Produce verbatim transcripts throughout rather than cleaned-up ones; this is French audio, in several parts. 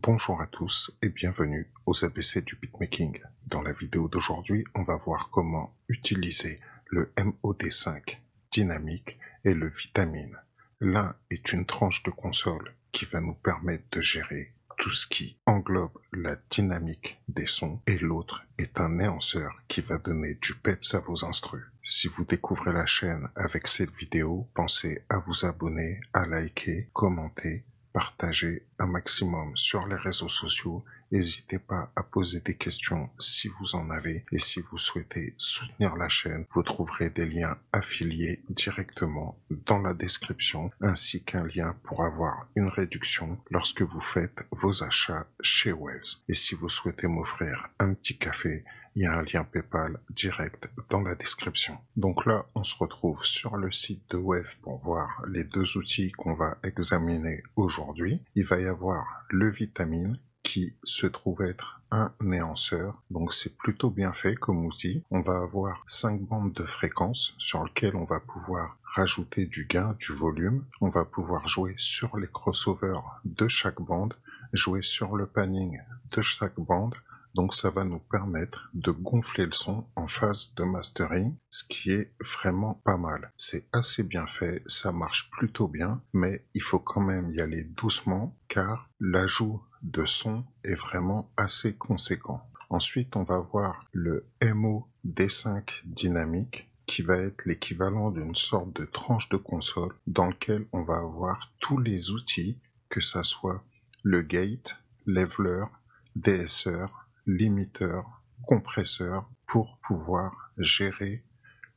Bonjour à tous et bienvenue aux A B C du Beatmaking. Dans la vidéo d'aujourd'hui, on va voir comment utiliser le M O D cinq dynamique et le Vitamine. L'un est une tranche de console qui va nous permettre de gérer tout ce qui englobe la dynamique des sons et l'autre est un éhanceur qui va donner du peps à vos instrus. Si vous découvrez la chaîne avec cette vidéo, pensez à vous abonner, à liker, commenter, partagez un maximum sur les réseaux sociaux. N'hésitez pas à poser des questions si vous en avez. Et si vous souhaitez soutenir la chaîne, vous trouverez des liens affiliés directement dans la description, ainsi qu'un lien pour avoir une réduction lorsque vous faites vos achats chez Waves. Et si vous souhaitez m'offrir un petit café, il y a un lien PayPal direct dans la description. Donc là, on se retrouve sur le site de Waves pour voir les deux outils qu'on va examiner aujourd'hui. Il va y avoir le Vitamine qui se trouve être un éhanceur, donc c'est plutôt bien fait comme outil. On va avoir cinq bandes de fréquences sur lesquelles on va pouvoir rajouter du gain, du volume. On va pouvoir jouer sur les crossovers de chaque bande, jouer sur le panning de chaque bande. Donc ça va nous permettre de gonfler le son en phase de mastering, ce qui est vraiment pas mal. C'est assez bien fait, ça marche plutôt bien, mais il faut quand même y aller doucement car l'ajout de son est vraiment assez conséquent. Ensuite, on va voir le M O D cinq dynamique qui va être l'équivalent d'une sorte de tranche de console dans lequel on va avoir tous les outils, que ça soit le gate, leveler, D S R, limiteur, compresseur, pour pouvoir gérer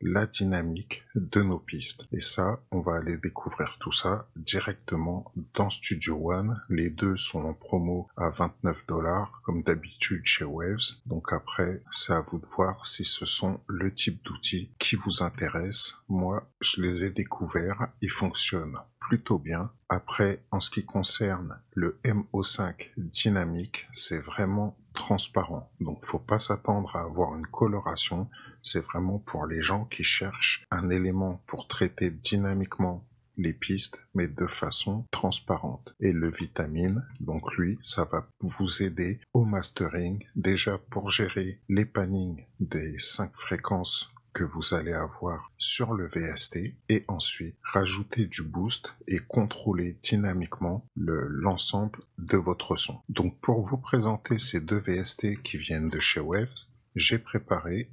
la dynamique de nos pistes. Et ça, on va aller découvrir tout ça directement dans Studio One. Les deux sont en promo à vingt-neuf dollars comme d'habitude chez Waves. Donc après, c'est à vous de voir si ce sont le type d'outils qui vous intéresse. Moi, je les ai découverts, ils fonctionnent plutôt bien. Après, en ce qui concerne le M O cinq dynamique, c'est vraiment transparent. Donc, faut pas s'attendre à avoir une coloration. C'est vraiment pour les gens qui cherchent un élément pour traiter dynamiquement les pistes, mais de façon transparente. Et le Vitamine, donc lui, ça va vous aider au mastering, déjà pour gérer les pannings des cinq fréquences que vous allez avoir sur le V S T et ensuite rajouter du boost et contrôler dynamiquement le, l'ensemble de votre son. Donc pour vous présenter ces deux V S T qui viennent de chez Waves, j'ai préparé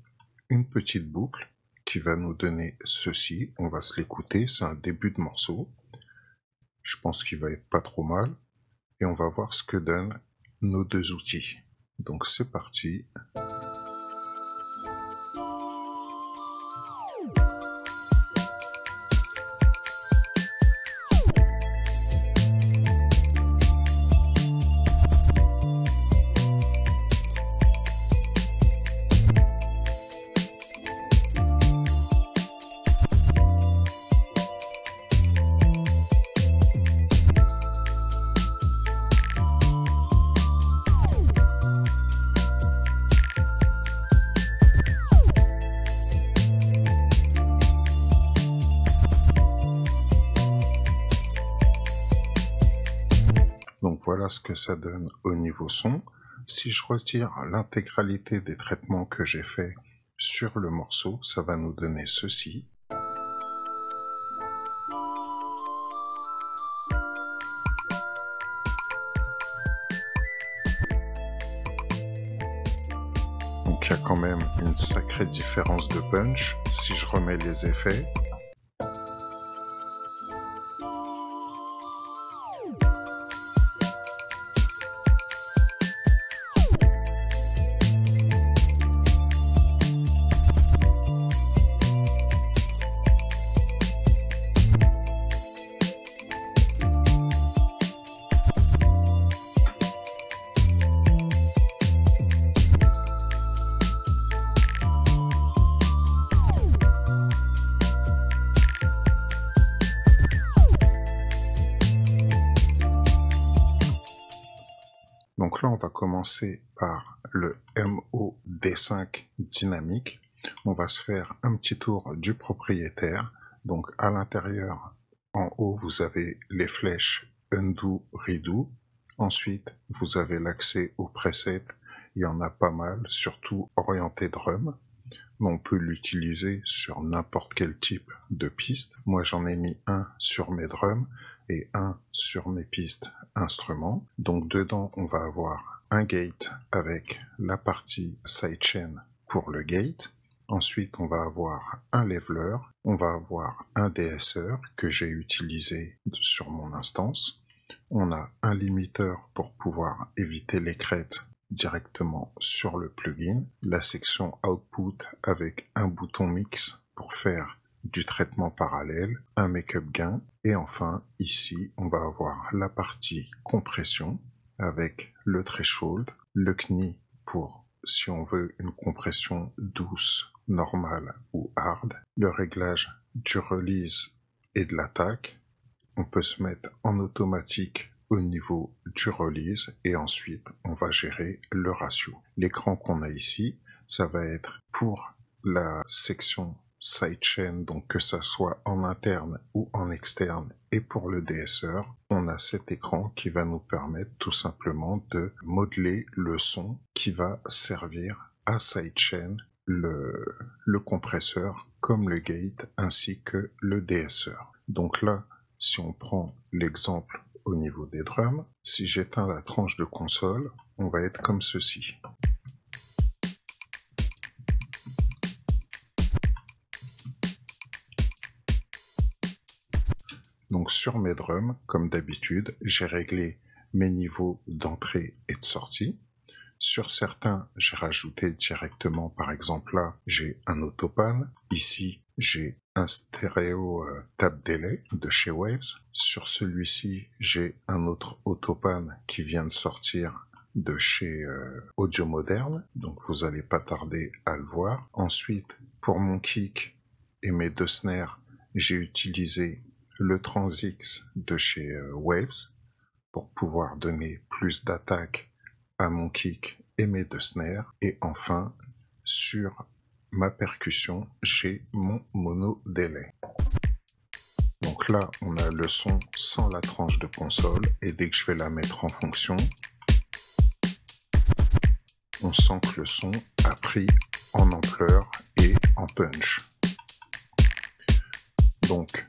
une petite boucle qui va nous donner ceci. On va se l'écouter, c'est un début de morceau. Je pense qu'il va être pas trop mal et on va voir ce que donnent nos deux outils. Donc c'est parti. Voilà ce que ça donne au niveau son. Si je retire l'intégralité des traitements que j'ai fait sur le morceau, ça va nous donner ceci. Donc il y a quand même une sacrée différence de punch. Si je remets les effets, là, on va commencer par le M O D cinq dynamique. On va se faire un petit tour du propriétaire. Donc à l'intérieur, en haut, vous avez les flèches undo, redo. Ensuite, vous avez l'accès aux presets. Il y en a pas mal, surtout orienté drum. Mais on peut l'utiliser sur n'importe quel type de piste. Moi, j'en ai mis un sur mes drums et un sur mes pistes instruments. Donc dedans, on va avoir un gate avec la partie sidechain pour le gate. Ensuite, on va avoir un leveler, on va avoir un D S R que j'ai utilisé sur mon instance. On a un limiteur pour pouvoir éviter les crêtes directement sur le plugin. La section output avec un bouton mix pour faire du traitement parallèle, un make-up gain. Et enfin, ici, on va avoir la partie compression avec le threshold, le C N I pour si on veut une compression douce, normal ou hard, le réglage du release et de l'attaque. On peut se mettre en automatique au niveau du release et ensuite on va gérer le ratio. L'écran qu'on a ici, ça va être pour la section sidechain, donc que ça soit en interne ou en externe, et pour le D S R, on a cet écran qui va nous permettre tout simplement de modeler le son qui va servir à sidechain Le, le compresseur comme le gate ainsi que le D S R. Donc là, si on prend l'exemple au niveau des drums, si j'éteins la tranche de console, on va être comme ceci. Donc sur mes drums, comme d'habitude, j'ai réglé mes niveaux d'entrée et de sortie. Sur certains, j'ai rajouté directement, par exemple là, j'ai un autopan. Ici, j'ai un stéréo euh, tap delay de chez Waves. Sur celui-ci, j'ai un autre autopan qui vient de sortir de chez euh, Audio Moderne. Donc vous n'allez pas tarder à le voir. Ensuite, pour mon kick et mes deux snares, j'ai utilisé le TransX de chez euh, Waves pour pouvoir donner plus d'attaque à mon kick et mes deux snares. Et enfin, sur ma percussion, j'ai mon mono delay. Donc là, on a le son sans la tranche de console, et dès que je vais la mettre en fonction, on sent que le son a pris en ampleur et en punch. Donc,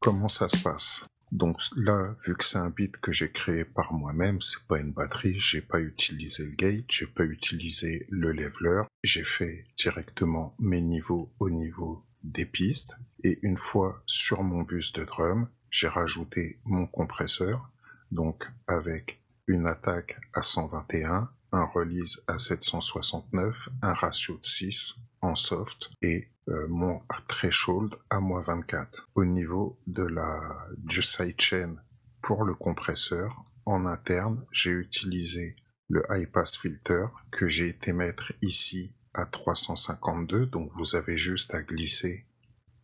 comment ça se passe ? Donc là, vu que c'est un beat que j'ai créé par moi-même, c'est pas une batterie, j'ai pas utilisé le gate, j'ai pas utilisé le leveler, j'ai fait directement mes niveaux au niveau des pistes, et une fois sur mon bus de drum, j'ai rajouté mon compresseur, donc avec une attaque à cent vingt et un, un release à sept cent soixante-neuf, un ratio de six en soft, et Euh, mon threshold à moins vingt-quatre. Au niveau de la, du sidechain pour le compresseur, en interne, j'ai utilisé le high pass filter que j'ai été mettre ici à trois cent cinquante-deux, donc vous avez juste à glisser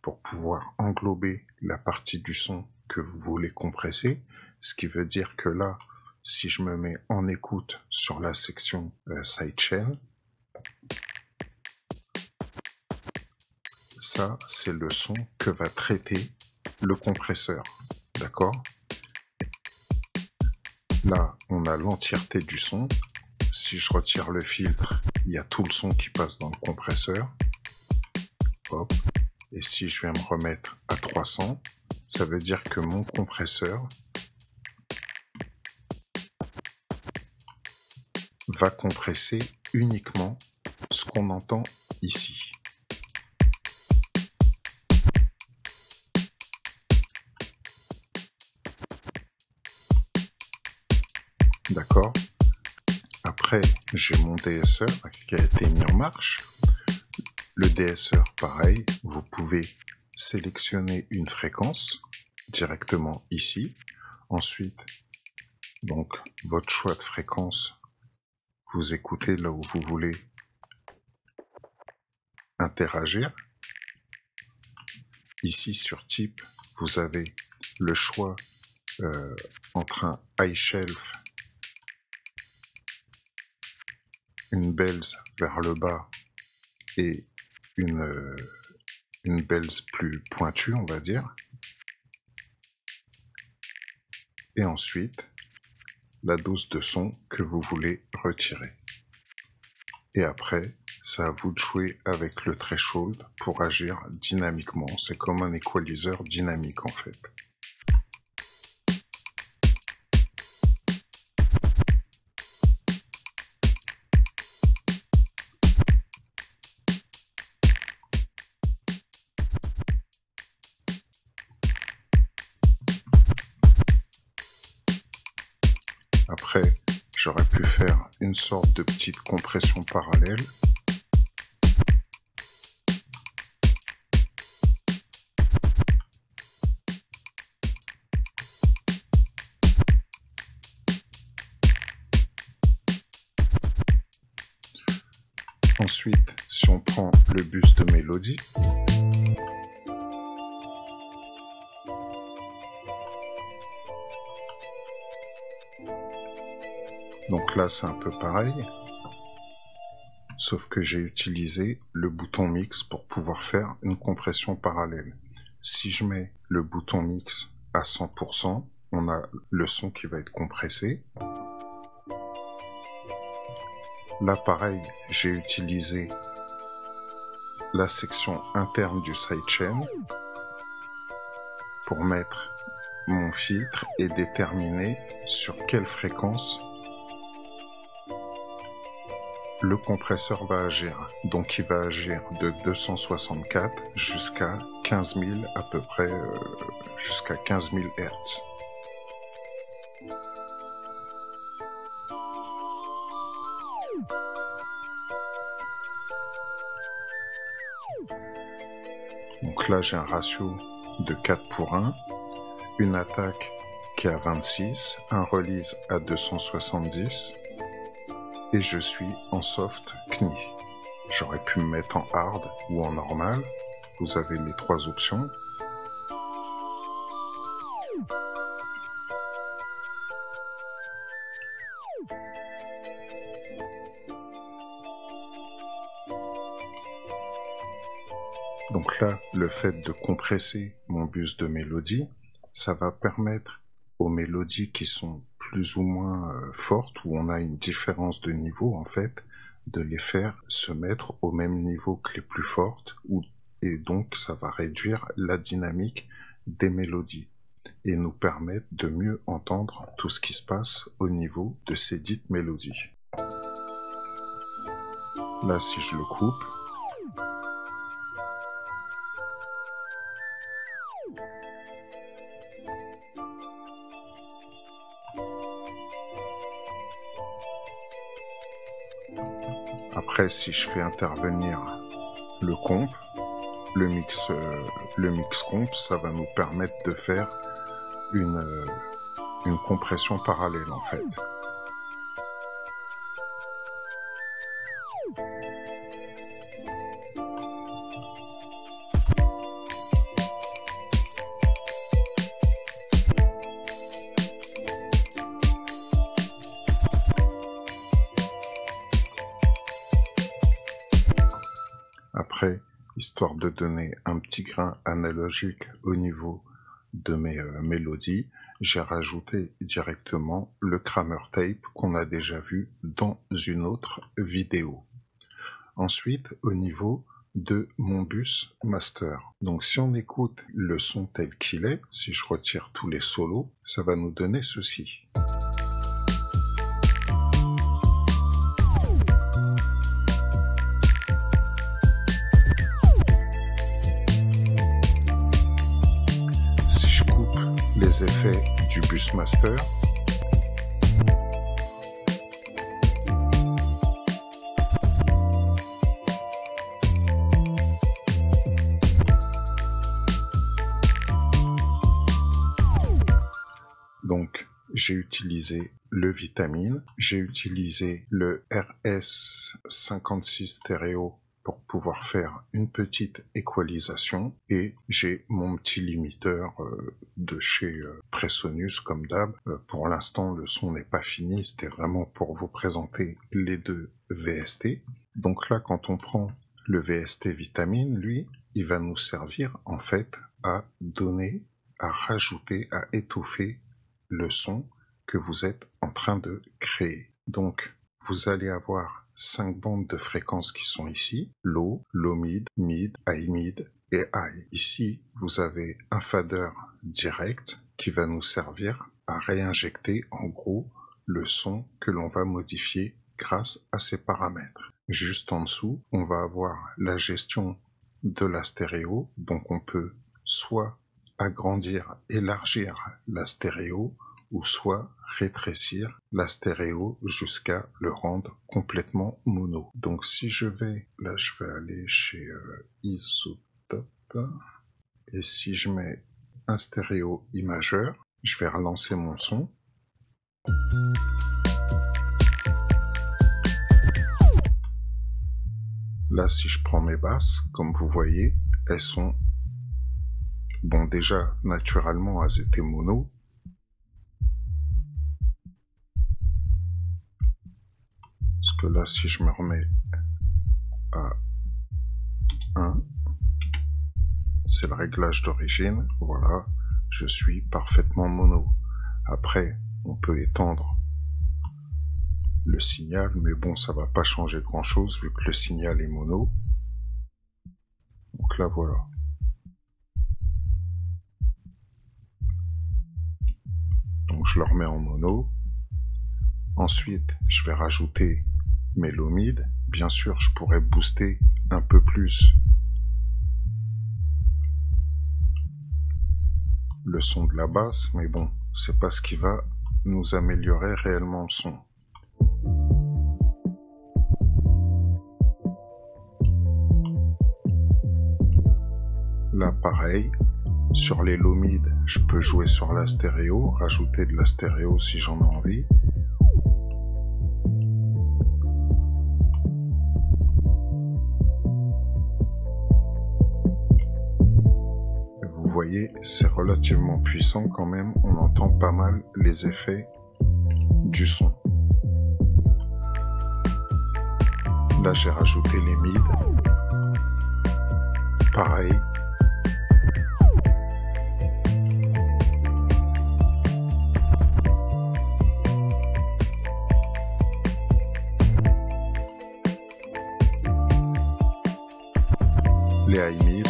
pour pouvoir englober la partie du son que vous voulez compresser, ce qui veut dire que là, si je me mets en écoute sur la section euh, sidechain, ça, c'est le son que va traiter le compresseur, d'accord? Là, on a l'entièreté du son. Si je retire le filtre, il y a tout le son qui passe dans le compresseur. Hop. Et si je vais me remettre à trois cents, ça veut dire que mon compresseur va compresser uniquement ce qu'on entend ici. D'accord. Après, j'ai mon D S R qui a été mis en marche. Le D S R, pareil, vous pouvez sélectionner une fréquence directement ici. Ensuite, donc votre choix de fréquence, vous écoutez là où vous voulez interagir. Ici, sur type, vous avez le choix euh, entre un high shelf, une bells vers le bas et une, euh, une bells plus pointue, on va dire. Et ensuite, la dose de son que vous voulez retirer. Et après, c'est à vous de jouer avec le threshold pour agir dynamiquement. C'est comme un equalizer dynamique en fait. Après, j'aurais pu faire une sorte de petite compression parallèle. Ensuite, si on prend le bus de mélodie, donc là c'est un peu pareil, sauf que j'ai utilisé le bouton mix pour pouvoir faire une compression parallèle. Si je mets le bouton mix à cent pour cent, on a le son qui va être compressé. Là pareil, j'ai utilisé la section interne du sidechain pour mettre mon filtre et déterminer sur quelle fréquence le compresseur va agir. Donc il va agir de deux cent soixante-quatre jusqu'à quinze mille à peu près, euh, jusqu'à quinze mille Hertz. Donc là j'ai un ratio de quatre pour un, une attaque qui est à vingt-six, un release à deux cent soixante-dix, et je suis en soft C N I. J'aurais pu me mettre en hard ou en normal. Vous avez les trois options. Donc là, le fait de compresser mon bus de mélodie, ça va permettre aux mélodies qui sont plus ou moins fortes, où on a une différence de niveau en fait, de les faire se mettre au même niveau que les plus fortes, où, et donc ça va réduire la dynamique des mélodies et nous permettre de mieux entendre tout ce qui se passe au niveau de ces dites mélodies. Là, si je le coupe, après, si je fais intervenir le comp, le mix, euh, le mix comp, ça va nous permettre de faire une, euh, une compression parallèle en fait. Après, histoire de donner un petit grain analogique au niveau de mes euh, mélodies, j'ai rajouté directement le Kramer Tape qu'on a déjà vu dans une autre vidéo. Ensuite, au niveau de mon bus master. Donc si on écoute le son tel qu'il est, si je retire tous les solos, ça va nous donner ceci. Les effets du bus master. Donc j'ai utilisé le Vitamine, j'ai utilisé le R S cinquante-six stéréo pour pouvoir faire une petite équalisation, et j'ai mon petit limiteur euh, de chez euh, PreSonus comme d'hab. Euh, pour l'instant le son n'est pas fini, c'était vraiment pour vous présenter les deux V S T. Donc là quand on prend le V S T Vitamine, lui il va nous servir en fait à donner, à rajouter, à étoffer le son que vous êtes en train de créer. Donc, vous allez avoir cinq bandes de fréquences qui sont ici, low, low mid, mid, high mid et high. Ici, vous avez un fader direct qui va nous servir à réinjecter en gros le son que l'on va modifier grâce à ces paramètres. Juste en dessous, on va avoir la gestion de la stéréo, donc on peut soit agrandir, élargir la stéréo, ou soit rétrécir la stéréo jusqu'à le rendre complètement mono. Donc si je vais, là je vais aller chez euh, iZotope, et si je mets un stéréo I majeur, je vais relancer mon son. Là si je prends mes basses, comme vous voyez, elles sont, bon déjà naturellement elles étaient mono, parce que là si je me remets à un, c'est le réglage d'origine, voilà, je suis parfaitement mono. Après on peut étendre le signal, mais bon ça va pas changer grand chose vu que le signal est mono, donc là voilà. Donc je le remets en mono, ensuite je vais rajouter mes low mid, bien sûr je pourrais booster un peu plus le son de la basse, mais bon c'est pas ce qui va nous améliorer réellement le son. Là pareil, sur les low mid, je peux jouer sur la stéréo, rajouter de la stéréo si j'en ai envie. Vous voyez, c'est relativement puissant quand même, on entend pas mal les effets du son. Là j'ai rajouté les mid. Pareil. Les high mid.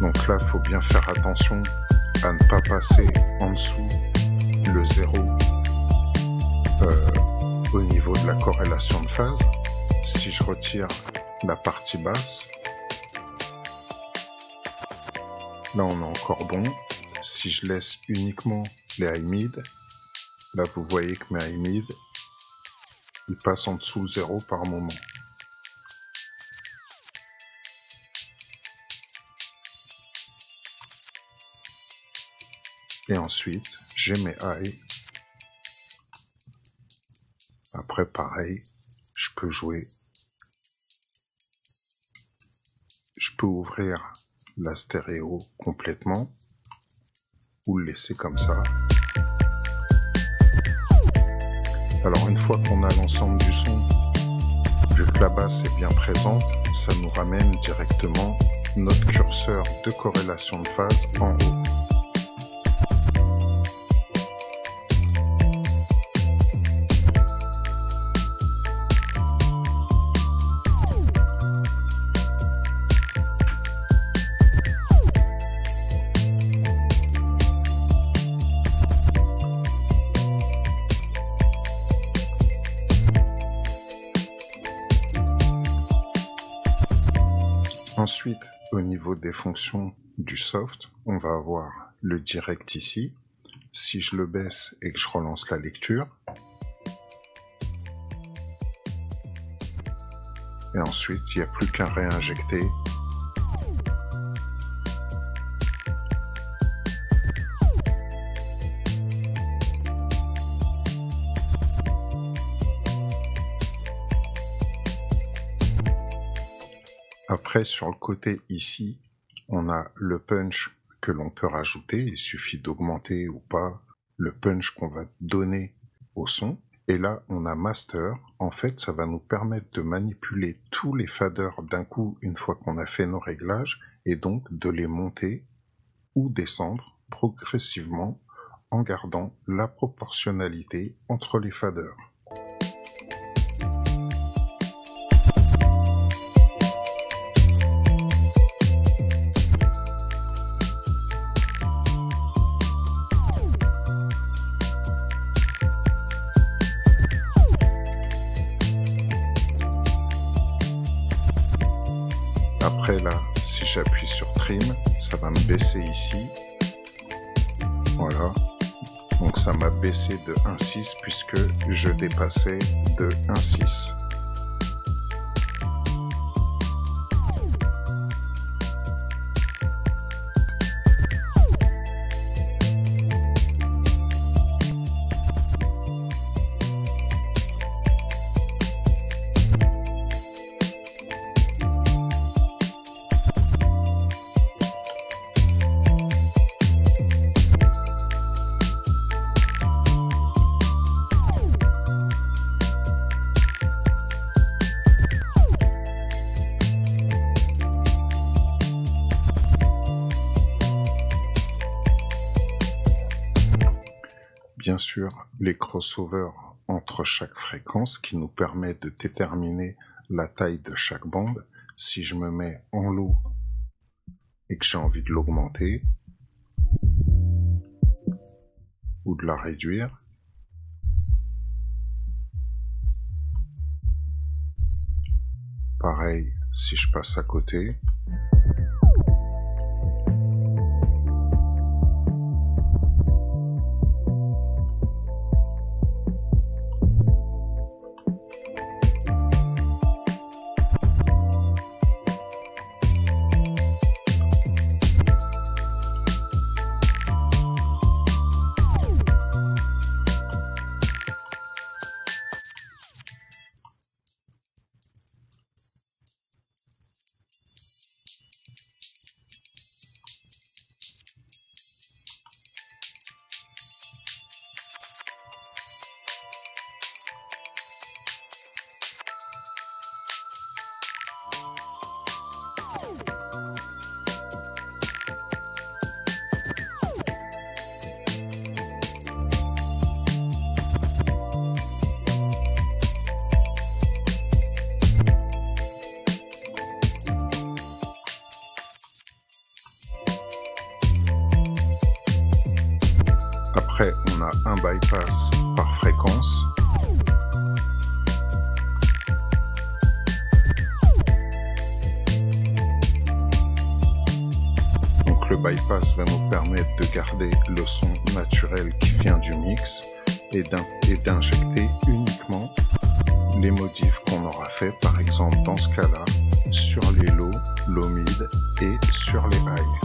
Donc là, il faut bien faire attention à ne pas passer en dessous le zéro euh, au niveau de la corrélation de phase. Si je retire la partie basse, là on est encore bon. Si je laisse uniquement les high mid, là, vous voyez que mes high mid, ils passent en dessous le zéro par moment. Et ensuite, j'ai mes high. Après, pareil, je peux jouer. Je peux ouvrir la stéréo complètement ou le laisser comme ça. Alors une fois qu'on a l'ensemble du son, vu que la basse est bien présente, ça nous ramène directement notre curseur de corrélation de phase en haut. Ensuite, au niveau des fonctions du soft, on va avoir le direct ici. Si je le baisse et que je relance la lecture, et ensuite, il n'y a plus qu'à réinjecter . Après, sur le côté ici, on a le punch que l'on peut rajouter. Il suffit d'augmenter ou pas le punch qu'on va donner au son. Et là, on a master. En fait, ça va nous permettre de manipuler tous les faders d'un coup, une fois qu'on a fait nos réglages, et donc de les monter ou descendre progressivement en gardant la proportionnalité entre les faders. Après là, si j'appuie sur Trim, ça va me baisser ici. Voilà. Donc ça m'a baissé de un virgule six puisque je dépassais de un virgule six. Bien sûr, les crossovers entre chaque fréquence qui nous permet de déterminer la taille de chaque bande. Si je me mets en low et que j'ai envie de l'augmenter ou de la réduire, pareil si je passe à côté. Après, on a un bypass par fréquence. Donc le bypass va nous permettre de garder le son naturel qui vient du mix et d'injecter uniquement les modifs qu'on aura fait, par exemple dans ce cas-là, sur les low, low mid et sur les high.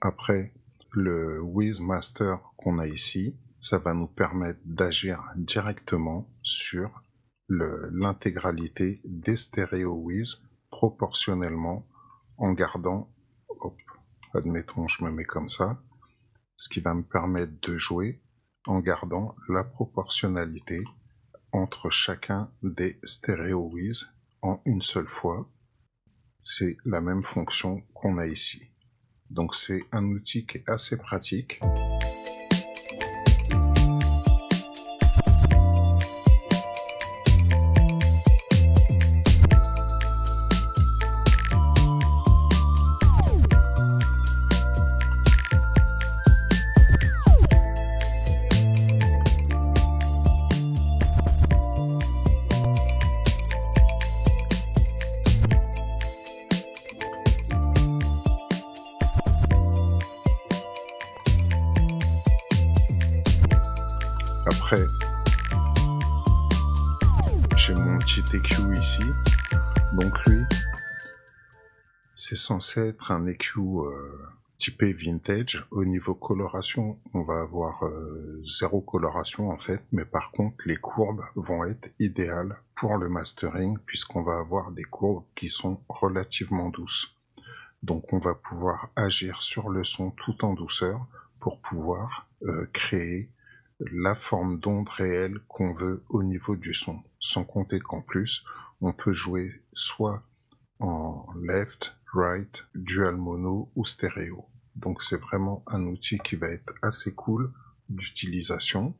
Après, le With Master qu'on a ici, ça va nous permettre d'agir directement sur l'intégralité des stéréo With proportionnellement en gardant, hop, admettons je me mets comme ça, ce qui va me permettre de jouer en gardant la proportionnalité entre chacun des stéréo With en une seule fois. C'est la même fonction qu'on a ici. Donc c'est un outil qui est assez pratique. Après, j'ai mon petit E Q ici, donc lui, c'est censé être un E Q euh, typé vintage. Au niveau coloration, on va avoir euh, zéro coloration en fait, mais par contre les courbes vont être idéales pour le mastering puisqu'on va avoir des courbes qui sont relativement douces. Donc on va pouvoir agir sur le son tout en douceur pour pouvoir euh, créer la forme d'onde réelle qu'on veut au niveau du son. Sans compter qu'en plus, on peut jouer soit en left, right, dual mono ou stéréo. Donc c'est vraiment un outil qui va être assez cool d'utilisation.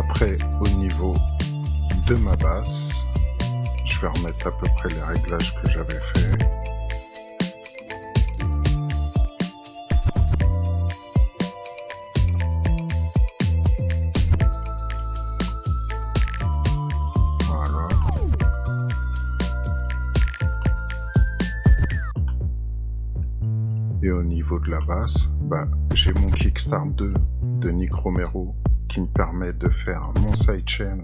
Après, au niveau de ma basse, je vais remettre à peu près les réglages que j'avais fait. Voilà. Et au niveau de la basse, bah, j'ai mon Kickstart deux de Nick Romero qui me permet de faire mon sidechain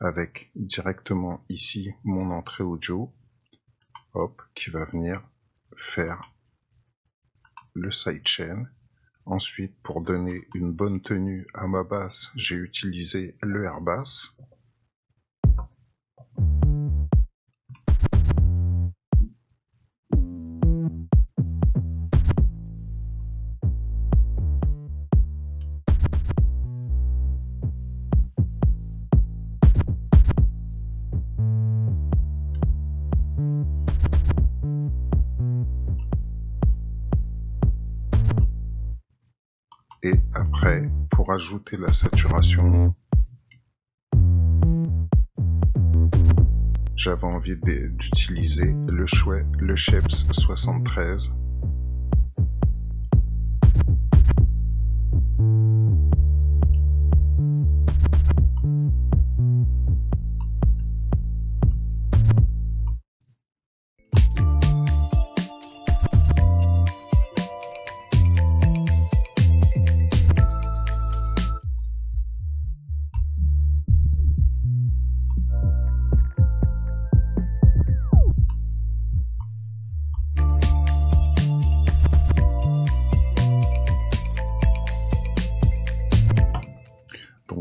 avec directement ici mon entrée audio, hop, qui va venir faire le sidechain. Ensuite, pour donner une bonne tenue à ma basse, j'ai utilisé le Airbass. Et après, pour ajouter la saturation, j'avais envie d'utiliser le chouet, le Cheps soixante-treize.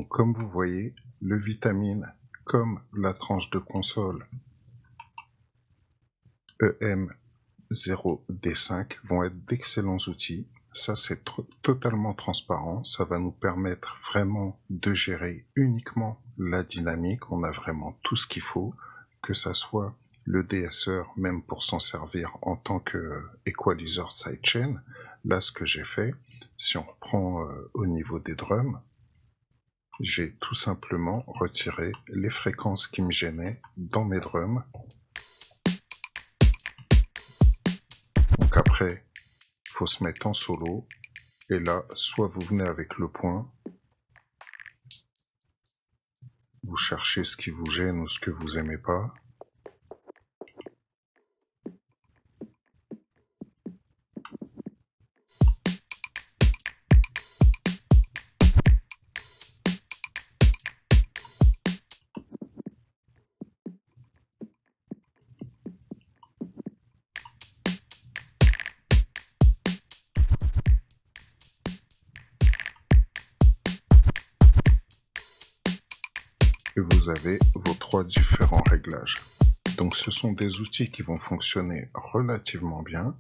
Comme vous voyez, le Vitamine, comme la tranche de console E M zéro D cinq, vont être d'excellents outils. Ça, c'est totalement transparent. Ça va nous permettre vraiment de gérer uniquement la dynamique. On a vraiment tout ce qu'il faut, que ça soit le D S R, même pour s'en servir en tant qu'equalizer sidechain. Là, ce que j'ai fait, si on reprend euh, au niveau des drums, j'ai tout simplement retiré les fréquences qui me gênaient dans mes drums. Donc après, il faut se mettre en solo. Et là, soit vous venez avec le point, vous cherchez ce qui vous gêne ou ce que vous aimez pas. et vous avez vos trois différents réglages. Donc ce sont des outils qui vont fonctionner relativement bien,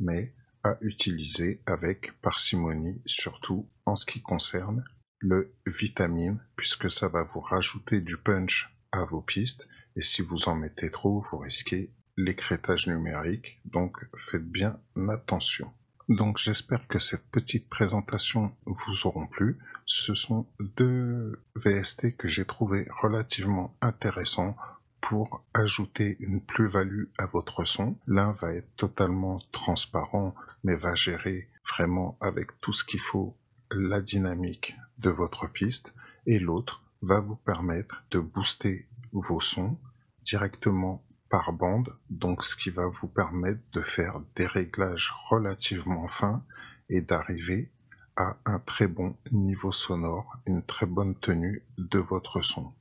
mais à utiliser avec parcimonie, surtout en ce qui concerne le Vitamine, puisque ça va vous rajouter du punch à vos pistes, et si vous en mettez trop, vous risquez l'écrêtage numérique, donc faites bien attention. Donc j'espère que cette petite présentation vous auront plu. Ce sont deux V S T que j'ai trouvé relativement intéressants pour ajouter une plus-value à votre son. L'un va être totalement transparent, mais va gérer vraiment avec tout ce qu'il faut la dynamique de votre piste, et l'autre va vous permettre de booster vos sons directement par bande, donc ce qui va vous permettre de faire des réglages relativement fins et d'arriver à un très bon niveau sonore, une très bonne tenue de votre son.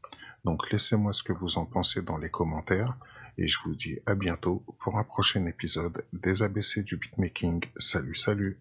Donc laissez-moi ce que vous en pensez dans les commentaires et je vous dis à bientôt pour un prochain épisode des A B C du Beatmaking. Salut, salut!